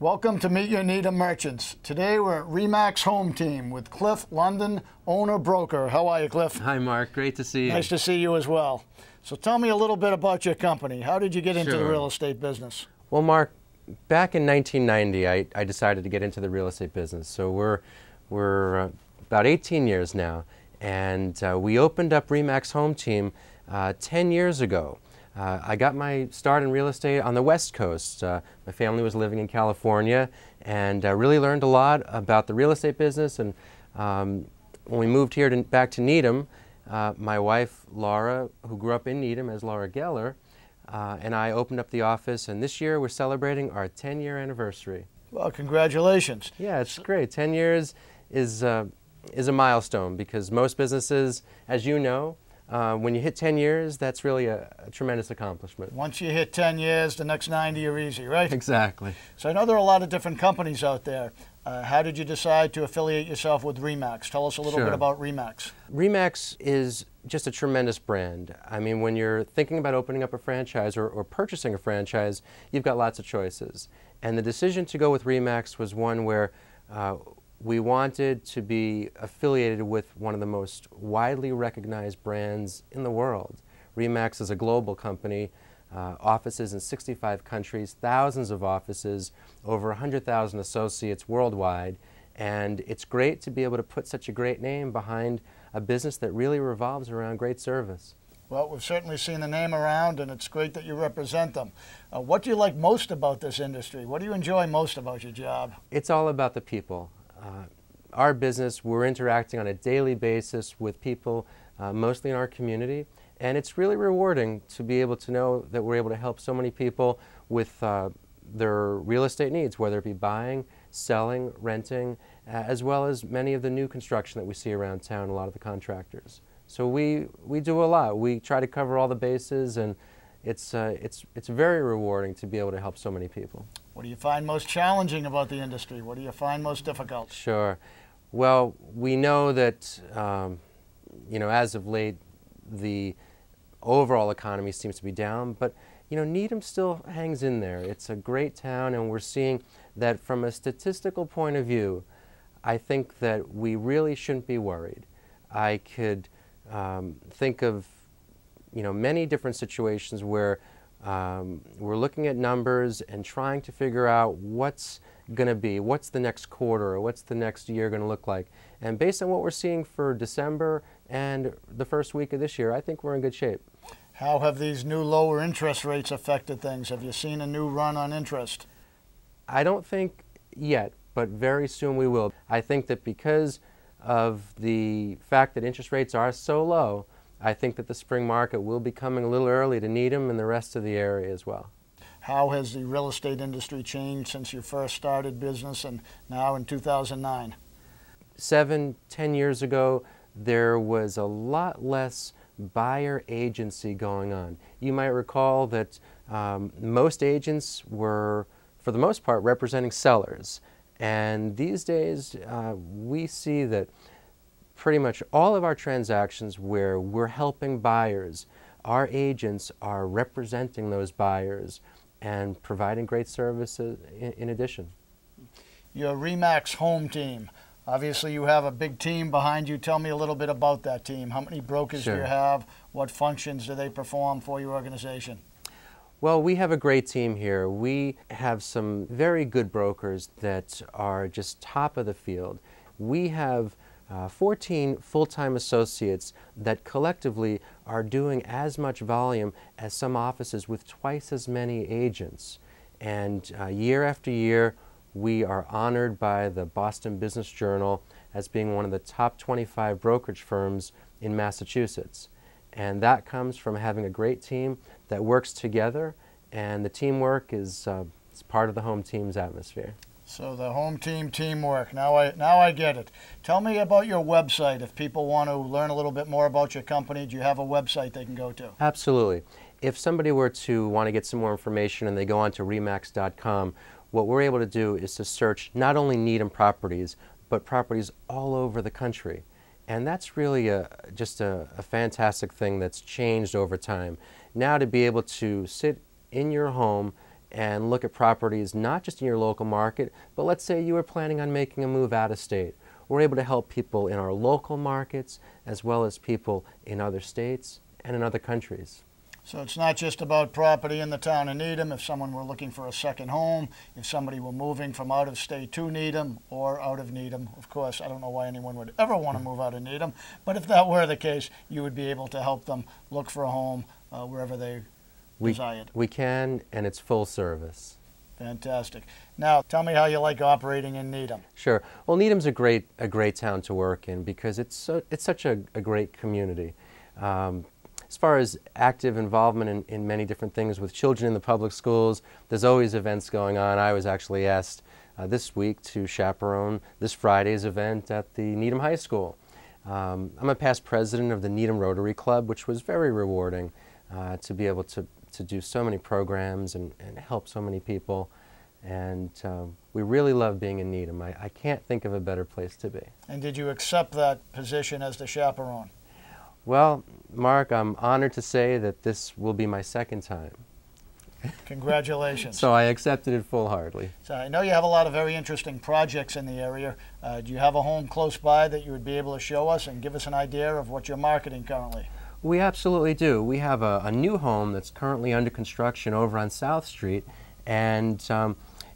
Welcome to Meet Your Need of Merchants. Today we're at RE/MAX Home Team with Cliff London, owner broker. How are you, Cliff? Hi, Mark. Great to see you. Nice to see you as well. So tell me a little bit about your company. How did you get into the real estate business? Well, Mark, back in 1990, I decided to get into the real estate business. So we're about 18 years now, and we opened up RE/MAX Home Team 10 years ago. I got my start in real estate on the West Coast. My family was living in California, and I really learned a lot about the real estate business. And when we moved here back to Needham, my wife, Laura, who grew up in Needham as Laura Geller, and I opened up the office. And this year, we're celebrating our 10-year anniversary. Well, congratulations. Yeah, it's great. 10 years is a milestone, because most businesses, as you know, when you hit 10 years, that's really a tremendous accomplishment. Once you hit 10 years, the next 90 are easy, right? Exactly. So I know there are a lot of different companies out there. How did you decide to affiliate yourself with RE/MAX? Tell us a little bit about RE/MAX. RE/MAX is just a tremendous brand. I mean, when you're thinking about opening up a franchise or purchasing a franchise, you've got lots of choices. And the decision to go with RE/MAX was one where we wanted to be affiliated with one of the most widely recognized brands in the world. RE/MAX is a global company, offices in 65 countries, thousands of offices, over 100,000 associates worldwide, and it's great to be able to put such a great name behind a business that really revolves around great service. Well, we've certainly seen the name around, and it's great that you represent them. What do you like most about this industry? What do you enjoy most about your job? It's all about the people. Our business, we're interacting on a daily basis with people, mostly in our community, and it's really rewarding to be able to know that we're able to help so many people with their real estate needs, whether it be buying, selling, renting, as well as many of the new construction that we see around town, a lot of the contractors. So we do a lot. We try to cover all the bases, and it's very rewarding to be able to help so many people. What do you find most challenging about the industry? What do you find most difficult? Sure. Well, we know that, you know, as of late, the overall economy seems to be down, but, you know, Needham still hangs in there. It's a great town, and we're seeing that from a statistical point of view, I think that we really shouldn't be worried. I could think of, you know, many different situations where we're looking at numbers and trying to figure out what's going to be, what's the next quarter, or what's the next year going to look like. And based on what we're seeing for December and the first week of this year, I think we're in good shape. How have these new lower interest rates affected things? Have you seen a new run on interest? I don't think yet, but very soon we will. I think that because of the fact that interest rates are so low, I think that the spring market will be coming a little early to Needham and the rest of the area as well. How has the real estate industry changed since you first started business and now in 2009? 7, 10 years ago, there was a lot less buyer agency going on. You might recall that most agents were, for the most part, representing sellers. And these days, we see that pretty much all of our transactions where we're helping buyers, our agents are representing those buyers and providing great services in addition. Your RE/MAX Home Team. Obviously you have a big team behind you. Tell me a little bit about that team. How many brokers do you have? What functions do they perform for your organization? Well, we have a great team here. We have some very good brokers that are just top of the field. We have 14 full-time associates that collectively are doing as much volume as some offices with twice as many agents. And year after year, we are honored by the Boston Business Journal as being one of the top 25 brokerage firms in Massachusetts. And that comes from having a great team that works together, and the teamwork is it's part of the home team's atmosphere. So the home team teamwork. Now I get it. Tell me about your website. If people want to learn a little bit more about your company, do you have a website they can go to? Absolutely. If somebody were to want to get some more information and they go on to remax.com, what we're able to do is to search not only Needham properties, but properties all over the country. And that's really just a fantastic thing that's changed over time. Now to be able to sit in your home and look at properties not just in your local market, but let's say you were planning on making a move out of state. We're able to help people in our local markets as well as people in other states and in other countries. So it's not just about property in the town of Needham. If someone were looking for a second home, if somebody were moving from out of state to Needham or out of Needham, of course, I don't know why anyone would ever want to move out of Needham, but if that were the case, you would be able to help them look for a home wherever they desired. We can, and it's full service. Fantastic. Now, tell me how you like operating in Needham. Sure. Well, Needham's a great town to work in because it's such a great community. As far as active involvement in many different things with children in the public schools, there's always events going on. I was actually asked this week to chaperone this Friday's event at the Needham High School. I'm a past president of the Needham Rotary Club, which was very rewarding to be able to do so many programs and help so many people, and we really love being in Needham. I can't think of a better place to be. And did you accept that position as the chaperone? Well, Mark, I'm honored to say that this will be my second time. Congratulations. So I accepted it full-heartedly. So I know you have a lot of very interesting projects in the area. Do you have a home close by that you would be able to show us and give us an idea of what you're marketing currently? We absolutely do. We have a new home that's currently under construction over on South Street, and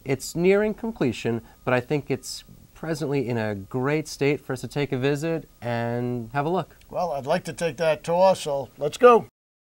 it's nearing completion, but I think it's presently in a great state for us to take a visit and have a look. Well, I'd like to take that tour, so let's go.